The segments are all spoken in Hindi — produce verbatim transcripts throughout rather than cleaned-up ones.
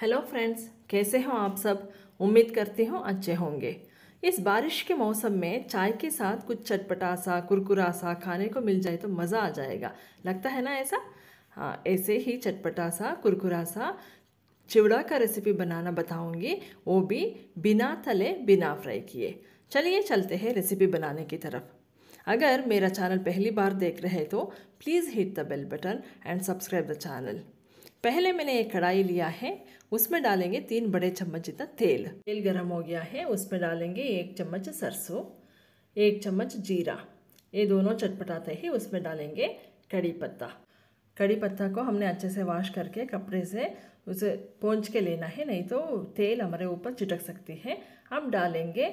हेलो फ्रेंड्स, कैसे हो आप सब। उम्मीद करती हूँ अच्छे होंगे। इस बारिश के मौसम में चाय के साथ कुछ चटपटा सा कुरकुरा सा खाने को मिल जाए तो मज़ा आ जाएगा। लगता है ना ऐसा। हाँ, ऐसे ही चटपटा सा कुरकुरा सा चिवड़ा का रेसिपी बनाना बताऊंगी, वो भी बिना तले बिना फ्राई किए। चलिए चलते हैं रेसिपी बनाने की तरफ। अगर मेरा चैनल पहली बार देख रहे तो please hit the bell button and subscribe the channel. पहले मैंने एक कढ़ाई लिया है, उसमें डालेंगे तीन बड़े चम्मच जितना तेल। तेल गरम हो गया है, उसमें डालेंगे एक चम्मच सरसों, एक चम्मच जीरा। ये दोनों चटपटाते ही उसमें डालेंगे कड़ी पत्ता। कड़ी पत्ता को हमने अच्छे से वॉश करके कपड़े से उसे पोंछ के लेना है, नहीं तो तेल हमारे ऊपर चिटक सकती है। अब डालेंगे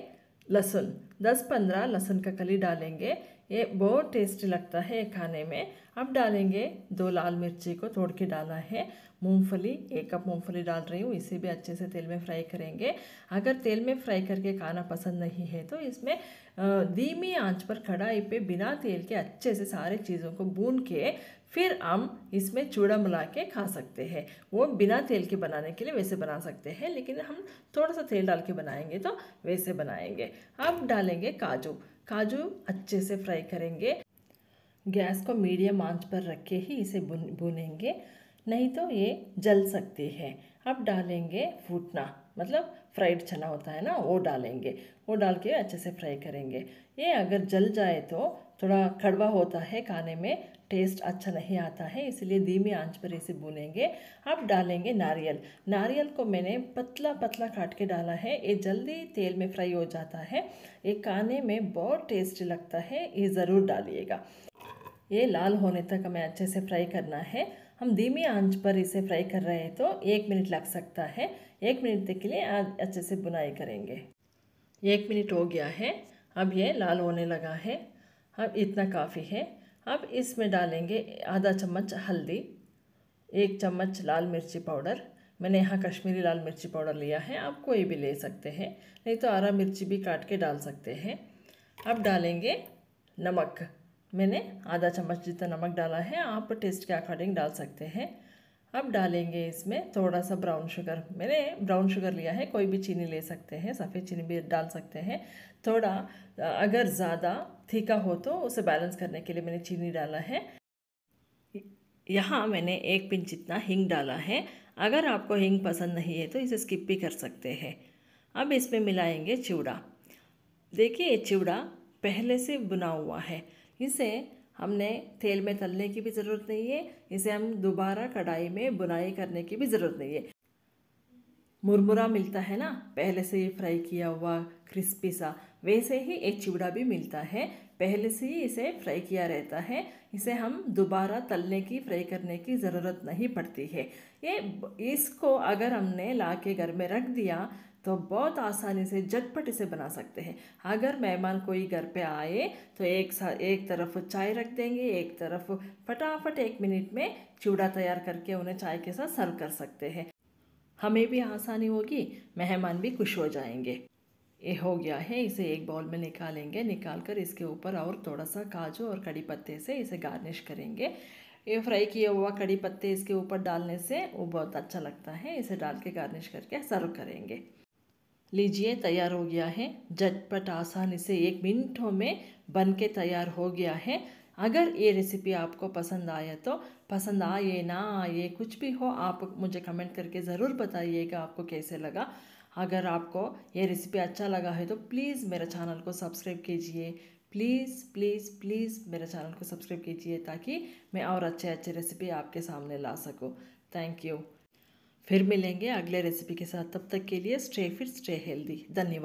लहसुन, दस पंद्रह लहसुन का कली डालेंगे। ये बहुत टेस्टी लगता है खाने में। अब डालेंगे दो लाल मिर्ची को तोड़ के डाला है। मूंगफली, एक कप मूंगफली डाल रही हूँ। इसे भी अच्छे से तेल में फ्राई करेंगे। अगर तेल में फ्राई करके खाना पसंद नहीं है तो इसमें धीमी आंच पर कढ़ाई पे बिना तेल के अच्छे से सारे चीज़ों को भून के फिर हम इसमें चूड़ा मिला के खा सकते हैं। वो बिना तेल के बनाने के लिए वैसे बना सकते हैं, लेकिन हम थोड़ा सा तेल डाल के बनाएंगे तो वैसे बनाएंगे। अब डालेंगे काजू। काजू अच्छे से फ्राई करेंगे। गैस को मीडियम आंच पर रख के ही इसे भून भूनेंगे, नहीं तो ये जल सकती है। अब डालेंगे फूटना, मतलब फ्राइड चना होता है ना, वो डालेंगे। वो डाल के अच्छे से फ्राई करेंगे। ये अगर जल जाए तो थोड़ा कड़वा होता है, खाने में टेस्ट अच्छा नहीं आता है, इसलिए धीमी आंच पर इसे भूनेंगे। अब डालेंगे नारियल। नारियल को मैंने पतला पतला काट के डाला है। ये जल्दी तेल में फ्राई हो जाता है। ये खाने में बहुत टेस्टी लगता है, ये ज़रूर डालिएगा। ये लाल होने तक हमें अच्छे से फ्राई करना है। हम धीमी आंच पर इसे फ्राई कर रहे हैं तो एक मिनट लग सकता है। एक मिनट के लिए अच्छे से भुनाई करेंगे। एक मिनट हो गया है, अब ये लाल होने लगा है। अब इतना काफ़ी है। अब इसमें डालेंगे आधा चम्मच हल्दी, एक चम्मच लाल मिर्ची पाउडर। मैंने यहाँ कश्मीरी लाल मिर्ची पाउडर लिया है, आप कोई भी ले सकते हैं, नहीं तो हरा मिर्ची भी काट के डाल सकते हैं। अब डालेंगे नमक। मैंने आधा चम्मच जितना नमक डाला है, आप टेस्ट के अकॉर्डिंग डाल सकते हैं। अब डालेंगे इसमें थोड़ा सा ब्राउन शुगर। मैंने ब्राउन शुगर लिया है, कोई भी चीनी ले सकते हैं, सफ़ेद चीनी भी डाल सकते हैं। थोड़ा अगर ज़्यादा तीखा हो तो उसे बैलेंस करने के लिए मैंने चीनी डाला है। यहाँ मैंने एक पिंच जितना हींग डाला है। अगर आपको हींग पसंद नहीं है तो इसे स्किप भी कर सकते हैं। अब इसमें मिलाएंगे चिवड़ा। देखिए, ये चिवड़ा पहले से बुना हुआ है, इसे हमने तेल में तलने की भी ज़रूरत नहीं है। इसे हम दोबारा कढ़ाई में बुनाई करने की भी ज़रूरत नहीं है। मुरमुरा मिलता है ना, पहले से ये फ्राई किया हुआ क्रिस्पी सा, वैसे ही एक चिवड़ा भी मिलता है, पहले से ही इसे फ्राई किया रहता है। इसे हम दोबारा तलने की, फ्राई करने की ज़रूरत नहीं पड़ती है। ये इसको अगर हमने ला के घर में रख दिया तो बहुत आसानी से झटपट इसे बना सकते हैं। अगर मेहमान कोई घर पे आए तो एक साथ एक तरफ चाय रख देंगे, एक तरफ फटाफट एक मिनट में चिवड़ा तैयार करके उन्हें चाय के साथ सर्व कर सकते हैं। हमें भी आसानी होगी, मेहमान भी खुश हो जाएंगे। ये हो गया है, इसे एक बाउल में निकालेंगे। निकाल कर इसके ऊपर और थोड़ा सा काजू और कड़ी पत्ते से इसे गार्निश करेंगे। ये फ्राई किया हुआ कड़ी पत्ते इसके ऊपर डालने से वो बहुत अच्छा लगता है। इसे डाल के गार्निश करके सर्व करेंगे। लीजिए, तैयार हो गया है। झटपट आसानी से एक मिनटों में बन के तैयार हो गया है। अगर ये रेसिपी आपको पसंद आया तो पसंद आए ना आए कुछ भी हो, आप मुझे कमेंट करके ज़रूर बताइएगा आपको कैसे लगा। अगर आपको ये रेसिपी अच्छा लगा है तो प्लीज़ मेरे चैनल को सब्सक्राइब कीजिए। प्लीज़ प्लीज़ प्लीज़ मेरे चैनल को सब्सक्राइब कीजिए ताकि मैं और अच्छे अच्छे रेसिपी आपके सामने ला सकूँ। Thank you. फिर मिलेंगे अगले रेसिपी के साथ, तब तक के लिए स्टे फिट स्टे हेल्दी। धन्यवाद।